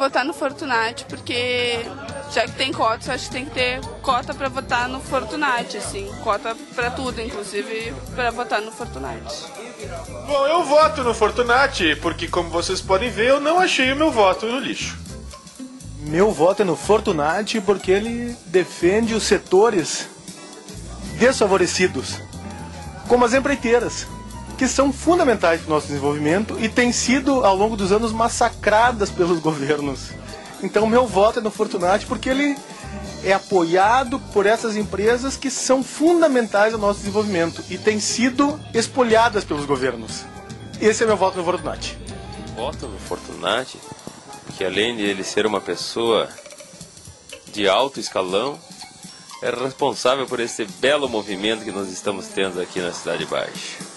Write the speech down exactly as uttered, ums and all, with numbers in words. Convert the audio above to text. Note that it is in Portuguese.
votar no Fortunati, porque já que tem cotas, acho que tem que ter cota para votar no Fortunati, assim, cota para tudo, inclusive para votar no Fortunati. Bom, eu voto no Fortunati porque, como vocês podem ver, eu não achei o meu voto no lixo. Meu voto é no Fortunati porque ele defende os setores desfavorecidos, como as empreiteiras, que são fundamentais para o nosso desenvolvimento e têm sido, ao longo dos anos, massacradas pelos governos. Então, meu voto é no Fortunati porque ele é apoiado por essas empresas que são fundamentais ao nosso desenvolvimento e têm sido espolhadas pelos governos. Esse é meu voto no Fortunati. Voto no Fortunati que, além de ele ser uma pessoa de alto escalão, é responsável por esse belo movimento que nós estamos tendo aqui na Cidade Baixa.